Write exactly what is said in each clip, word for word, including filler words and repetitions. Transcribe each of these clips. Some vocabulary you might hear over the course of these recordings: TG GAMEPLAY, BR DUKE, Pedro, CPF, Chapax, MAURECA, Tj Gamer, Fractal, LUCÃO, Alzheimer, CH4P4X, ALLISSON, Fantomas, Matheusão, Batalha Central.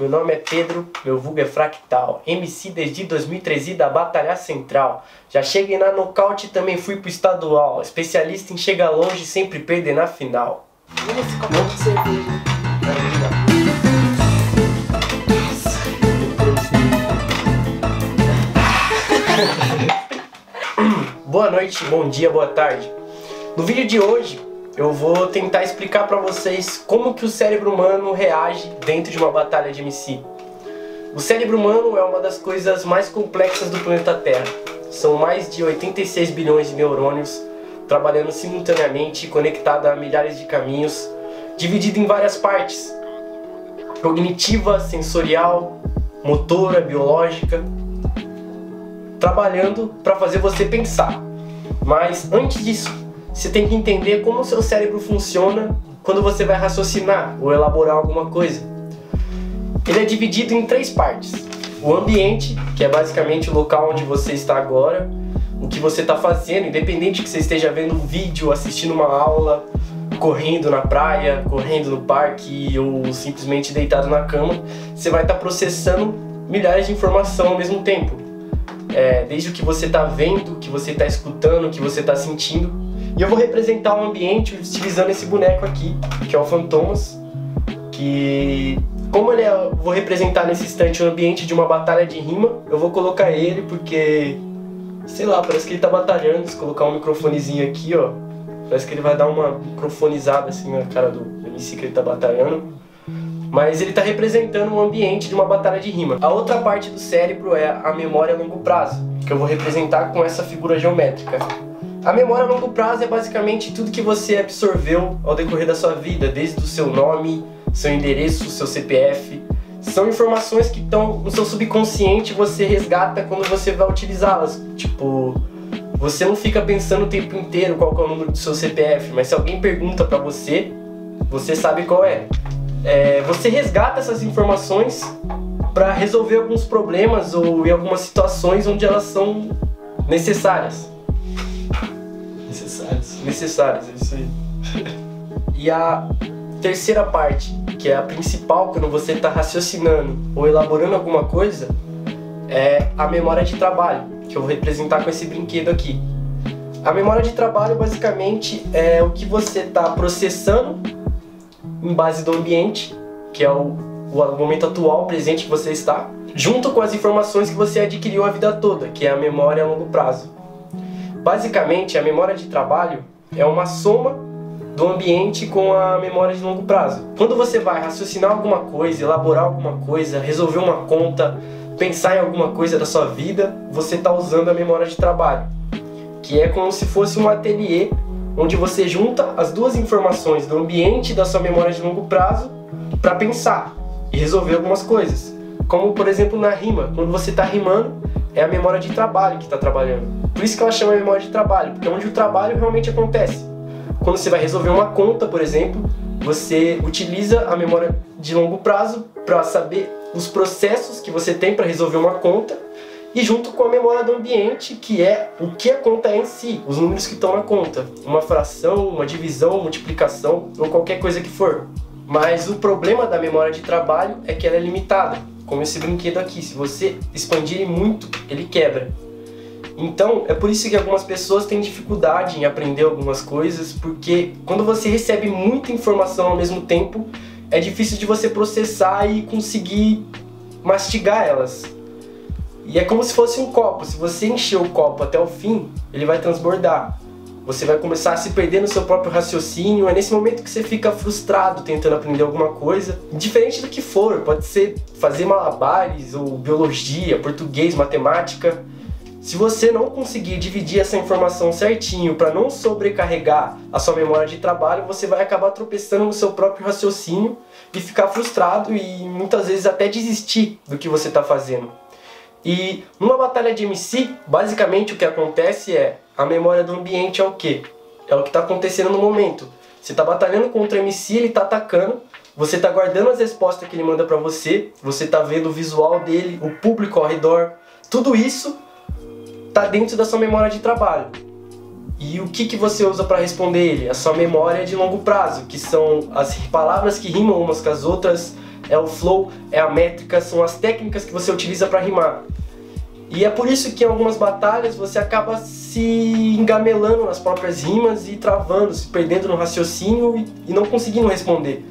Meu nome é Pedro, meu vulgo é Fractal, M C desde dois mil e treze da Batalha Central. Já cheguei na nocaute e também fui pro estadual, especialista em chegar longe e sempre perder na final. Nossa, como que você vê? Boa noite, bom dia, boa tarde. No vídeo de hoje eu vou tentar explicar pra vocês como que o cérebro humano reage dentro de uma batalha de M C. O cérebro humano é uma das coisas mais complexas do planeta Terra. São mais de oitenta e seis bilhões de neurônios trabalhando simultaneamente, conectado a milhares de caminhos, dividido em várias partes: cognitiva, sensorial, motora, biológica, trabalhando para fazer você pensar. Mas antes disso, você tem que entender como o seu cérebro funciona quando você vai raciocinar ou elaborar alguma coisa. Ele é dividido em três partes: o ambiente, que é basicamente o local onde você está agora, o que você está fazendo, independente que você esteja vendo um vídeo, assistindo uma aula, correndo na praia, correndo no parque ou simplesmente deitado na cama, você vai estar processando milhares de informações ao mesmo tempo. É, desde o que você está vendo, o que você está escutando, o que você está sentindo. E eu vou representar o ambiente utilizando esse boneco aqui, que é o Fantomas, que, como ele é, vou representar nesse instante o ambiente de uma batalha de rima, eu vou colocar ele porque, sei lá, parece que ele tá batalhando. Se colocar um microfonezinho aqui, ó, parece que ele vai dar uma microfonizada assim na cara do M C que ele tá batalhando. Mas ele tá representando o ambiente de uma batalha de rima. A outra parte do cérebro é a memória a longo prazo, que eu vou representar com essa figura geométrica. A memória a longo prazo é basicamente tudo que você absorveu ao decorrer da sua vida, desde o seu nome, seu endereço, seu C P F. São informações que estão no seu subconsciente e você resgata quando você vai utilizá-las. Tipo, você não fica pensando o tempo inteiro qual é o número do seu C P F, mas se alguém pergunta pra você, você sabe qual é. É, você resgata essas informações pra resolver alguns problemas ou em algumas situações onde elas são necessárias. Necessários. Necessários, é isso aí. E a terceira parte, que é a principal quando você está raciocinando ou elaborando alguma coisa, é a memória de trabalho, que eu vou representar com esse brinquedo aqui. A memória de trabalho basicamente é o que você está processando em base do ambiente, que é o, o momento atual, presente que você está, junto com as informações que você adquiriu a vida toda, que é a memória a longo prazo. Basicamente, a memória de trabalho é uma soma do ambiente com a memória de longo prazo. Quando você vai raciocinar alguma coisa, elaborar alguma coisa, resolver uma conta, pensar em alguma coisa da sua vida, você está usando a memória de trabalho, que é como se fosse um ateliê onde você junta as duas informações do ambiente e da sua memória de longo prazo para pensar e resolver algumas coisas. Como, por exemplo, na rima. Quando você está rimando, é a memória de trabalho que está trabalhando. Por isso que ela chama memória de trabalho, porque é onde o trabalho realmente acontece. Quando você vai resolver uma conta, por exemplo, você utiliza a memória de longo prazo para saber os processos que você tem para resolver uma conta e junto com a memória do ambiente, que é o que a conta é em si, os números que estão na conta, uma fração, uma divisão, multiplicação ou qualquer coisa que for. Mas o problema da memória de trabalho é que ela é limitada, como esse brinquedo aqui. Se você expandir muito, ele quebra. Então, é por isso que algumas pessoas têm dificuldade em aprender algumas coisas, porque quando você recebe muita informação ao mesmo tempo, é difícil de você processar e conseguir mastigar elas. E é como se fosse um copo. Se você encher o copo até o fim, ele vai transbordar. Você vai começar a se perder no seu próprio raciocínio. É nesse momento que você fica frustrado tentando aprender alguma coisa, diferente do que for. Pode ser fazer malabares, ou biologia, português, matemática. Se você não conseguir dividir essa informação certinho para não sobrecarregar a sua memória de trabalho, você vai acabar tropeçando no seu próprio raciocínio e ficar frustrado e muitas vezes até desistir do que você está fazendo. E numa batalha de M C, basicamente o que acontece é a memória do ambiente é o quê? É o que está acontecendo no momento. Você está batalhando contra o M C, ele está atacando, você está guardando as respostas que ele manda para você, você está vendo o visual dele, o público ao redor, tudo isso tá dentro da sua memória de trabalho. E o que que você usa para responder ele? A sua memória de longo prazo, que são as palavras que rimam umas com as outras, é o flow, é a métrica, são as técnicas que você utiliza para rimar. E é por isso que em algumas batalhas você acaba se engamelando nas próprias rimas e travando, se perdendo no raciocínio e, e não conseguindo responder.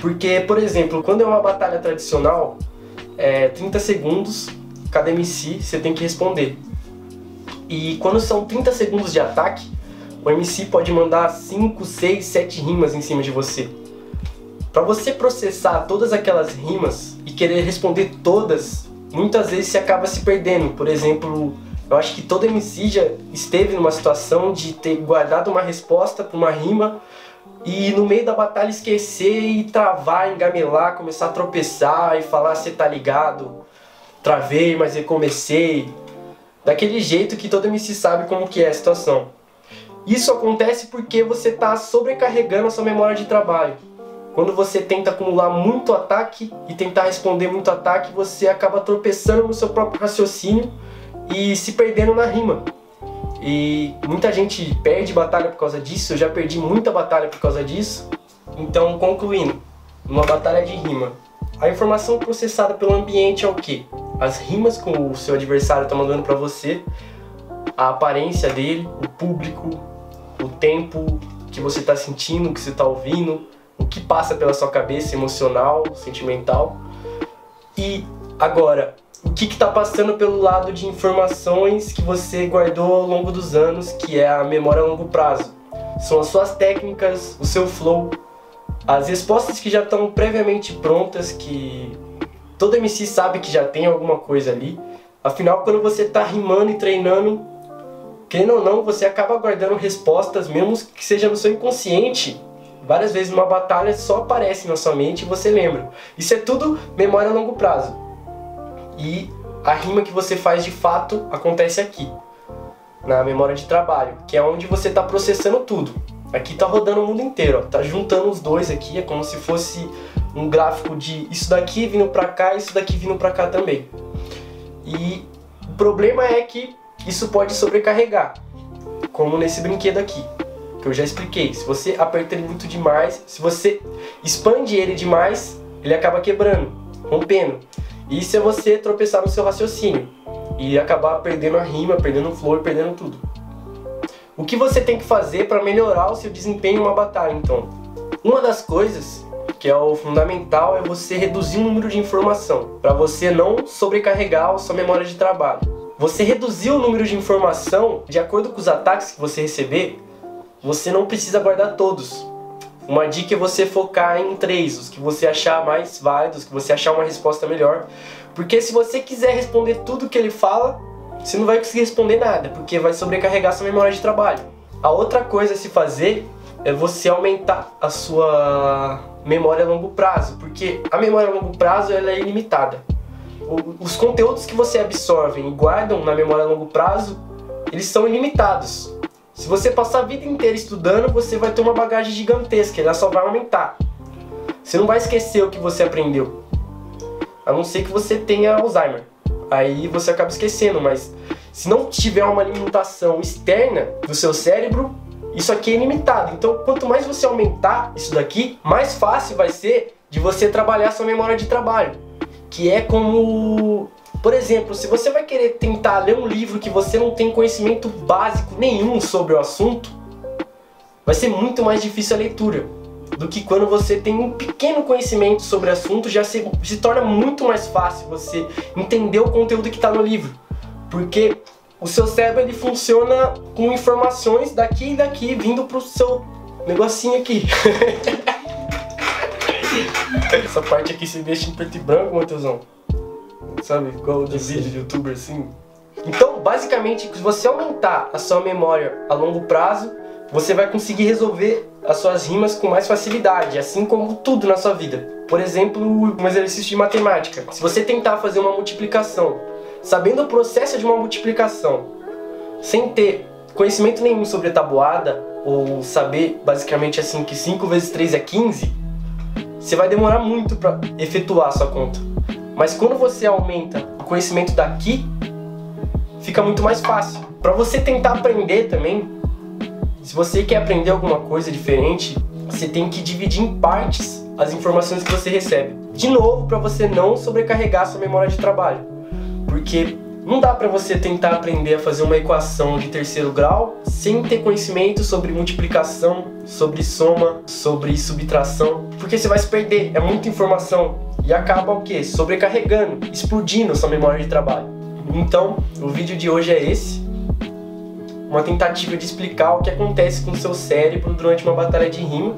Porque, por exemplo, quando é uma batalha tradicional, é trinta segundos, cada M C você tem que responder. E quando são trinta segundos de ataque, o M C pode mandar cinco, seis, sete rimas em cima de você. Para você processar todas aquelas rimas e querer responder todas, muitas vezes você acaba se perdendo. Por exemplo, eu acho que todo M C já esteve numa situação de ter guardado uma resposta para uma rima e no meio da batalha esquecer e travar, engamelar, começar a tropeçar e falar: "Você tá ligado? Travei, mas recomecei." Daquele jeito que todo M C sabe como que é a situação. Isso acontece porque você tá sobrecarregando a sua memória de trabalho. Quando você tenta acumular muito ataque e tentar responder muito ataque, você acaba tropeçando no seu próprio raciocínio e se perdendo na rima. E muita gente perde batalha por causa disso, eu já perdi muita batalha por causa disso. Então, concluindo, numa batalha de rima, a informação processada pelo ambiente é o quê? As rimas que o seu adversário está mandando para você, a aparência dele, o público, o tempo que você está sentindo, que você está ouvindo, o que passa pela sua cabeça emocional, sentimental. E agora, o que está passando pelo lado de informações que você guardou ao longo dos anos, que é a memória a longo prazo. São as suas técnicas, o seu flow, as respostas que já estão previamente prontas, que todo M C sabe que já tem alguma coisa ali. Afinal, quando você está rimando e treinando, querendo ou não, você acaba guardando respostas, mesmo que seja no seu inconsciente. Várias vezes numa batalha só aparece na sua mente e você lembra. Isso é tudo memória a longo prazo. E a rima que você faz de fato acontece aqui, na memória de trabalho, que é onde você está processando tudo. Aqui está rodando o mundo inteiro, está juntando os dois aqui, é como se fosse um gráfico de isso daqui vindo para cá, isso daqui vindo para cá também. E o problema é que isso pode sobrecarregar, como nesse brinquedo aqui, que eu já expliquei. Se você aperta ele muito demais, se você expande ele demais, ele acaba quebrando, rompendo. Isso é você tropeçar no seu raciocínio e acabar perdendo a rima, perdendo o flow, perdendo tudo. O que você tem que fazer para melhorar o seu desempenho em uma batalha, então? Uma das coisas, que é o fundamental, é você reduzir o número de informação, para você não sobrecarregar a sua memória de trabalho. Você reduzir o número de informação, de acordo com os ataques que você receber, você não precisa guardar todos. Uma dica é você focar em três, os que você achar mais válidos, os que você achar uma resposta melhor. Porque se você quiser responder tudo que ele fala, você não vai conseguir responder nada, porque vai sobrecarregar sua memória de trabalho. A outra coisa a se fazer é você aumentar a sua memória a longo prazo, porque a memória a longo prazo ela é ilimitada. Os conteúdos que você absorve e guardam na memória a longo prazo, eles são ilimitados. Se você passar a vida inteira estudando, você vai ter uma bagagem gigantesca, ela só vai aumentar. Você não vai esquecer o que você aprendeu, a não ser que você tenha Alzheimer. Aí você acaba esquecendo, mas se não tiver uma alimentação externa do seu cérebro, isso aqui é ilimitado. Então, quanto mais você aumentar isso daqui, mais fácil vai ser de você trabalhar sua memória de trabalho. Que é como... Por exemplo, se você vai querer tentar ler um livro que você não tem conhecimento básico nenhum sobre o assunto, vai ser muito mais difícil a leitura do que quando você tem um pequeno conhecimento sobre o assunto. Já se, se torna muito mais fácil você entender o conteúdo que está no livro, porque o seu cérebro ele funciona com informações daqui e daqui vindo para o seu negocinho aqui. Essa parte aqui se deixa em preto e branco, Matheusão. Sabe, igual de vídeo de youtuber assim. Então, basicamente, se você aumentar a sua memória a longo prazo, você vai conseguir resolver as suas rimas com mais facilidade, assim como tudo na sua vida. Por exemplo, um exercício de matemática. Se você tentar fazer uma multiplicação, sabendo o processo de uma multiplicação, sem ter conhecimento nenhum sobre a tabuada, ou saber, basicamente, assim, que cinco vezes três é quinze, você vai demorar muito para efetuar a sua conta. Mas quando você aumenta o conhecimento daqui, fica muito mais fácil. Para você tentar aprender também, se você quer aprender alguma coisa diferente, você tem que dividir em partes as informações que você recebe. de novo para você não sobrecarregar a sua memória de trabalho. Porque não dá para você tentar aprender a fazer uma equação de terceiro grau sem ter conhecimento sobre multiplicação, sobre soma, sobre subtração, porque você vai se perder, é muita informação e acaba o quê? Sobrecarregando, explodindo a sua memória de trabalho. Então, o vídeo de hoje é esse, uma tentativa de explicar o que acontece com o seu cérebro durante uma batalha de rima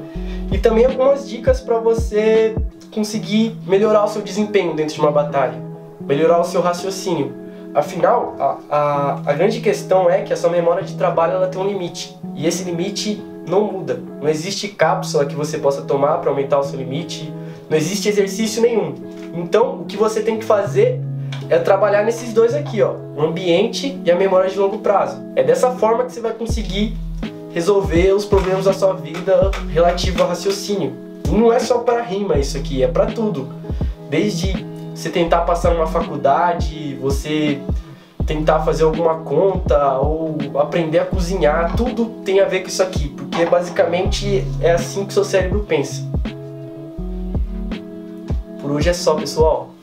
e também algumas dicas para você conseguir melhorar o seu desempenho dentro de uma batalha, melhorar o seu raciocínio. Afinal, a, a, a grande questão é que a sua memória de trabalho ela tem um limite. E esse limite não muda. Não existe cápsula que você possa tomar para aumentar o seu limite. Não existe exercício nenhum. Então, o que você tem que fazer é trabalhar nesses dois aqui, ó, o ambiente e a memória de longo prazo. É dessa forma que você vai conseguir resolver os problemas da sua vida relativo ao raciocínio. E não é só para rima isso aqui, é para tudo. Desde você tentar passar numa faculdade, você tentar fazer alguma conta ou aprender a cozinhar, tudo tem a ver com isso aqui, porque basicamente é assim que seu cérebro pensa. Por hoje é só, pessoal.